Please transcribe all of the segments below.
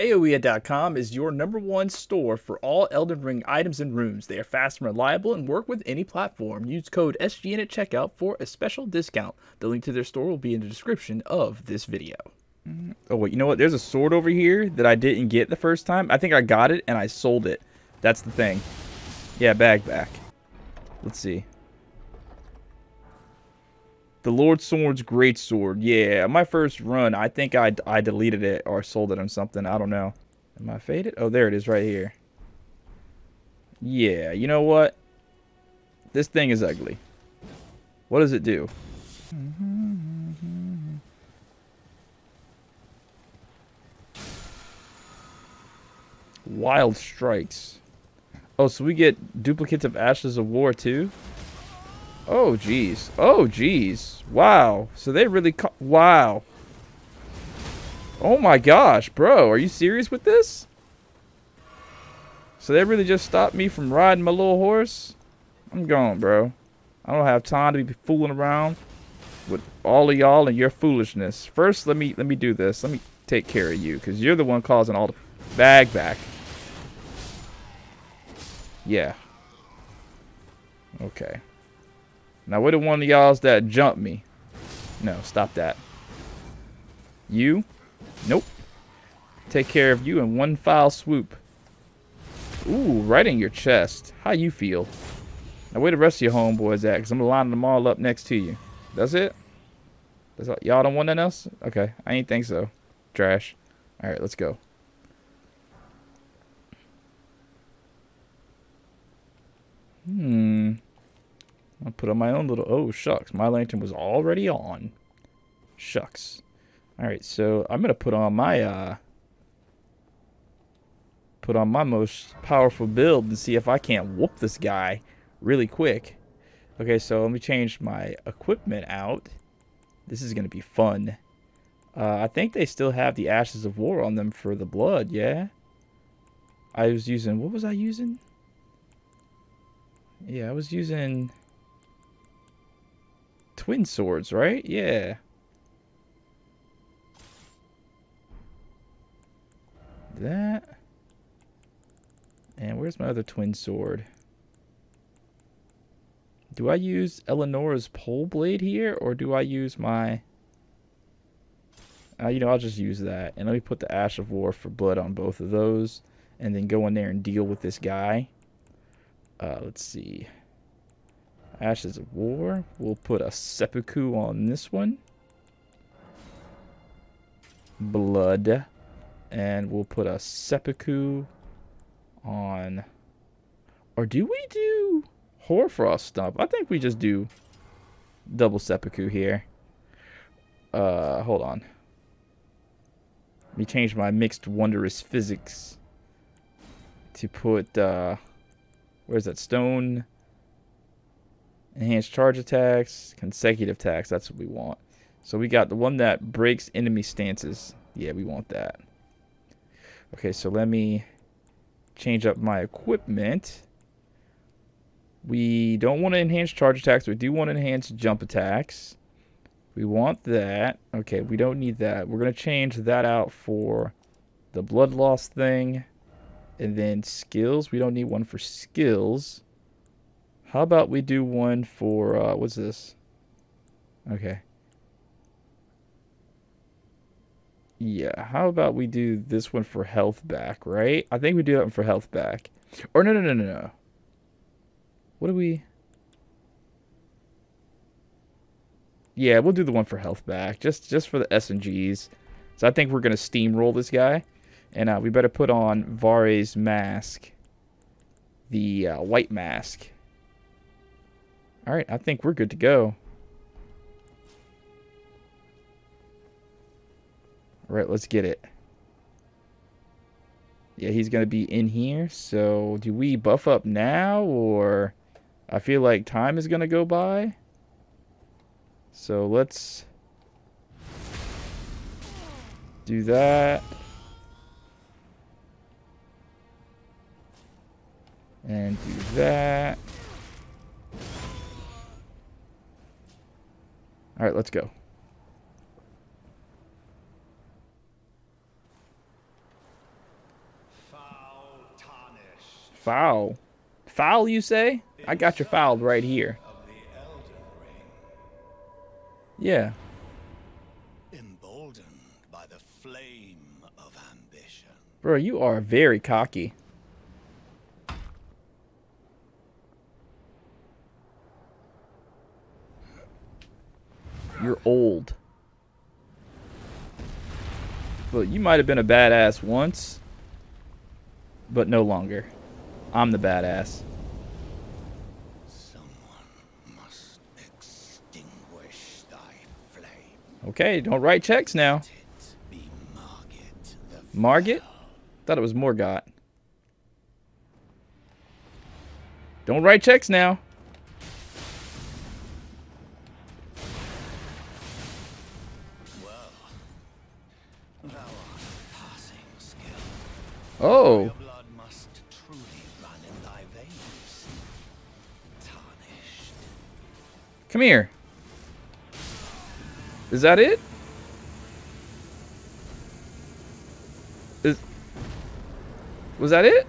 Aoea.com is your #1 store for all Elden Ring items and runes. They are fast and reliable and work with any platform. Use code SGN at checkout for a special discount. The link to their store will be in the description of this video. Oh, wait, you know what? There's a sword over here that I didn't get the first time. I think I got it and I sold it. That's the thing. Yeah, back. Let's see. The Lord Sword's Great Sword. Yeah, my first run, I think I deleted it or sold it on something. I don't know. Am I faded? Oh, there it is right here. Yeah, you know what? This thing is ugly. What does it do? Wild Strikes. Oh, so we get duplicates of Ashes of War too? Oh, jeez. Oh, jeez. Wow. So they really... Wow. Oh, my gosh, bro. Are you serious with this? So they really just stopped me from riding my little horse? I'm gone, bro. I don't have time to be fooling around with all of y'all and your foolishness. First, let me do this. Let me take care of you, because you're the one causing all the... Back. Yeah. Okay. Now, what did one of y'all's that jumped me? No, stop that. You? Nope. Take care of you in one foul swoop. Ooh, right in your chest. How you feel? Now, where the rest of your homeboys at? Because I'm lining them all up next to you. That's it? That's all. Y'all don't want nothing else? Okay, I ain't think so. Trash. All right, let's go. I'll put on my own little... Oh, shucks. My lantern was already on. Shucks. Alright, so I'm going to put on my... Put on my most powerful build and see if I can't whoop this guy really quick. Okay, so let me change my equipment out. This is going to be fun. I think they still have the Ashes of War on them for the blood, yeah? I was using... What was I using? Yeah, I was using... Twin swords, right? Yeah. That. And where's my other twin sword? Do I use Eleonora's pole blade here, or do I use my... you know, I'll just use that. And let me put the Ash of War for blood on both of those. And then go in there and deal with this guy. Let's see. Ashes of War. We'll put a seppuku on this one. Blood. And we'll put a seppuku on... Or do we do Hoarfrost Stump? I think we just do double seppuku here. Hold on. Let me change my mixed wondrous physics to put... where's that stone... Enhanced charge attacks, consecutive attacks, that's what we want. So we got the one that breaks enemy stances. Yeah, we want that. Okay, so let me change up my equipment. We don't want to enhance charge attacks. We do want to enhance jump attacks. We want that. Okay, we don't need that. We're going to change that out for the blood loss thing. And then skills. We don't need one for skills. How about we do one for, what's this? Okay. Yeah, how about we do this one for health back, right? I think we do that one for health back. Or no. What do we... Yeah, we'll do the one for health back, just for the SNGs. So I think we're going to steamroll this guy. And we better put on Vare's mask. The white mask. Alright, I think we're good to go. Alright, let's get it. Yeah, he's going to be in here. So, do we buff up now? Or I feel like time is going to go by. So, let's do that. And do that. All right, let's go. Foul. Foul, you say? I got you fouled right here. Yeah. Emboldened by the flame of ambition. Bro, you are very cocky. You're old. But you might have been a badass once, but no longer. I'm the badass. Someone must extinguish thy flame. Okay, don't write checks now. Margott? Thought it was Morgott. Don't write checks now. Oh. Your blood must truly run in thy veins. Tarnished. Come here. Is that it? Was that it?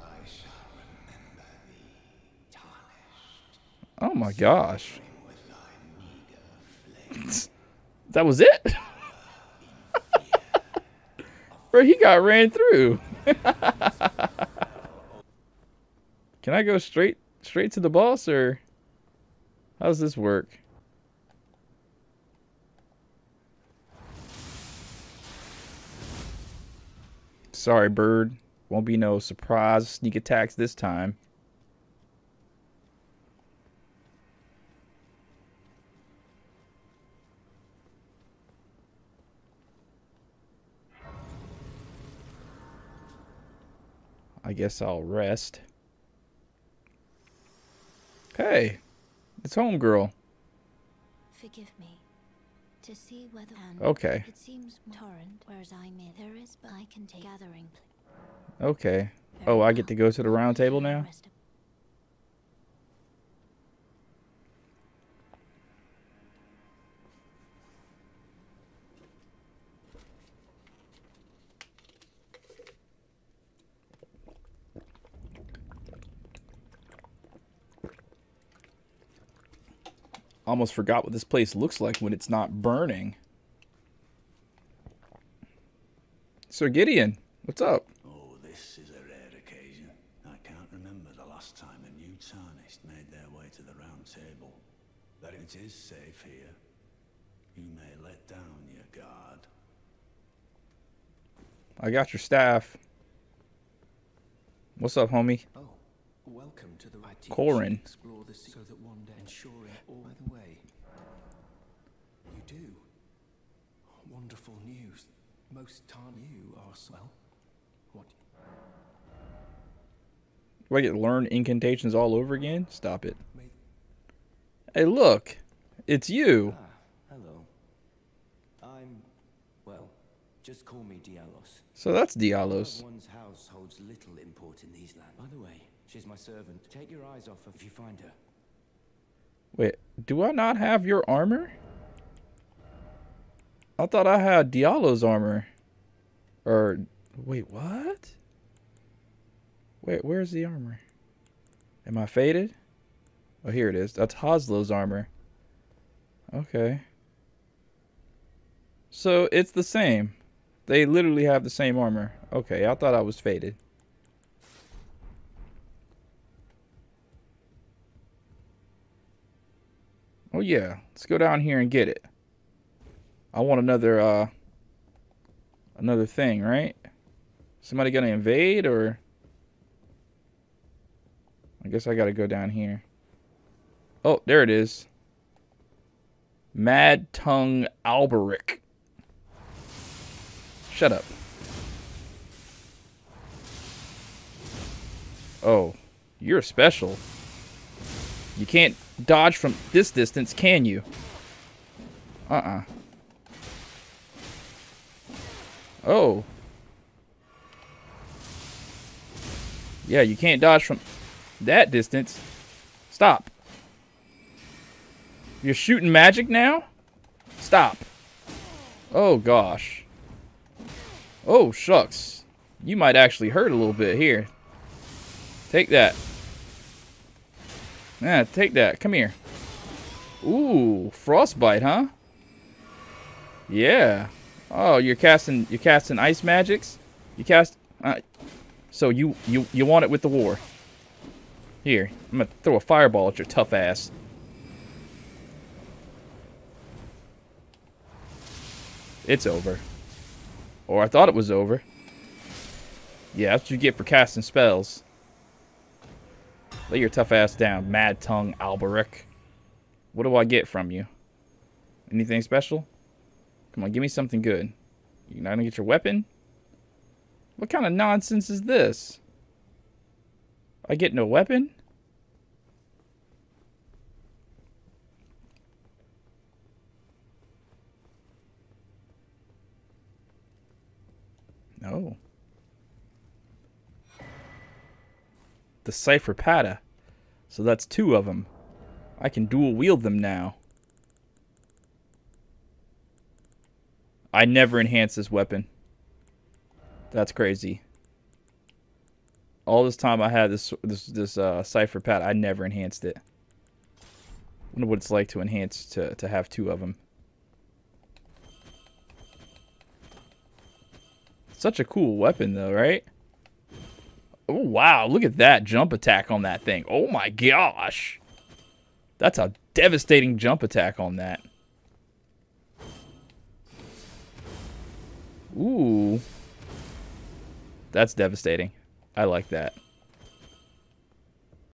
I shall remember thee, tarnished. Oh my gosh. That was it? Bro, he got ran through. Can I go straight to the boss, or how does this work? Sorry, bird. Won't be no surprise sneak attacks this time. I guess I'll rest. Hey, it's homegirl. Forgive me. To see whether okay. It seems torrent, whereas I'm in. There is, but I can take gathering. Okay. Oh, I get to go to the round table now. Almost forgot what this place looks like when it's not burning. Sir Gideon, what's up? Oh, this is a rare occasion. I can't remember the last time a new tarnished made their way to the round table. But it is safe here. You may let down your guard. I got your staff. What's up, homie? Oh. Welcome to the right team. Corin. Explore the sea so that one day ensuring all the way. You do. Wonderful news. Most tarn you are swell. What? Do I get learn incantations all over again? Stop it. Hey, look. It's you. Ah, hello. I'm well. Just call me Diallos. So that's Diallos. One's house holds little import in these lands. By the way, she's my servant. Take your eyes off her if you find her. Wait, do I not have your armor? I thought I had Diallo's armor. Or, wait, what? Wait, where's the armor? Am I faded? Oh, here it is. That's Haslo's armor. Okay. So, it's the same. They literally have the same armor. Okay, I thought I was faded. Oh yeah, let's go down here and get it. I want another another thing, right? Somebody gonna invade, or I guess I gotta go down here. Oh, there it is. Mad Tongue Alberich. Shut up. Oh, you're special. You can't dodge from this distance, can you? Uh-uh. Oh. Yeah, you can't dodge from that distance. Stop. You're shooting magic now? Stop. Oh, gosh. Oh, shucks. You might actually hurt a little bit here. Take that. Yeah, take that. Come here. Ooh, frostbite, huh? Yeah. Oh, you're casting ice magics. You cast. So you want it with the war. Here, I'm gonna throw a fireball at your tough ass. It's over. Or I thought it was over. Yeah, that's what you get for casting spells. Lay your tough ass down, Mad Tongue Alberich. What do I get from you? Anything special? Come on, give me something good. You're not gonna get your weapon? What kind of nonsense is this? I get no weapon? No. The Cypher Pata. So that's two of them. I can dual wield them now. I never enhanced this weapon. That's crazy. All this time I had this Cypher Pata, I never enhanced it. I wonder what it's like to enhance to have two of them. Such a cool weapon though, right? Oh wow, look at that jump attack on that thing. Oh my gosh. That's a devastating jump attack on that. Ooh. That's devastating. I like that.